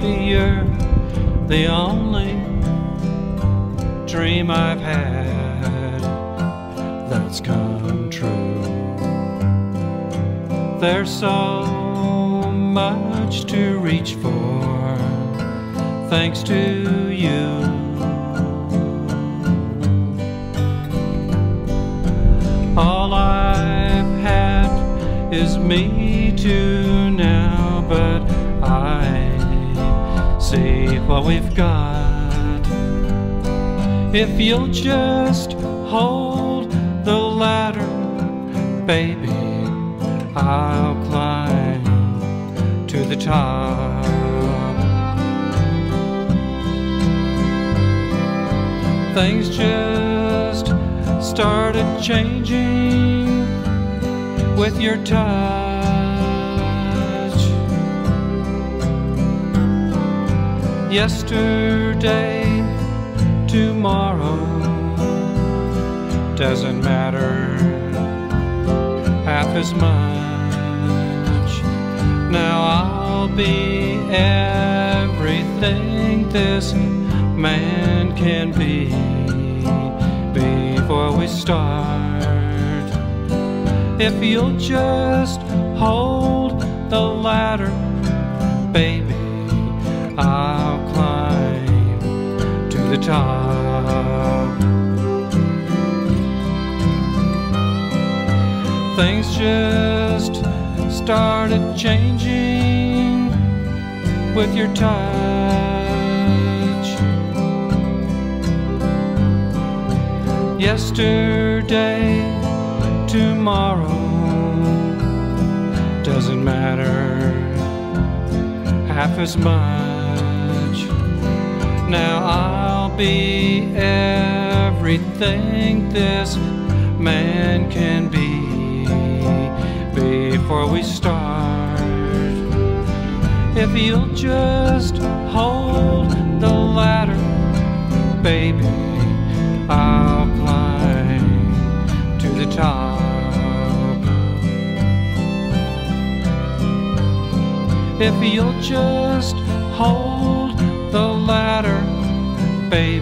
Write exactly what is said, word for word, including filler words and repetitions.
baby, you're the only dream I've had that's come true. There's so much to reach for, thanks to you. All I've had is me too now, but I see what we've got. If you'll just hold the ladder, baby, I'll climb to the top. Things just started changing with your touch. Yesterday, tomorrow, doesn't matter half as much. Now I'll be everything this man can be before we start. If you'll just hold the ladder, baby, I'll climb to the top. Things just started changing with your touch. Yesterday, tomorrow, doesn't matter half as much. Now I'll be everything this man can be before we start. If you'll just hold the ladder, baby, I'll climb to the top. If you'll just hold the ladder, baby,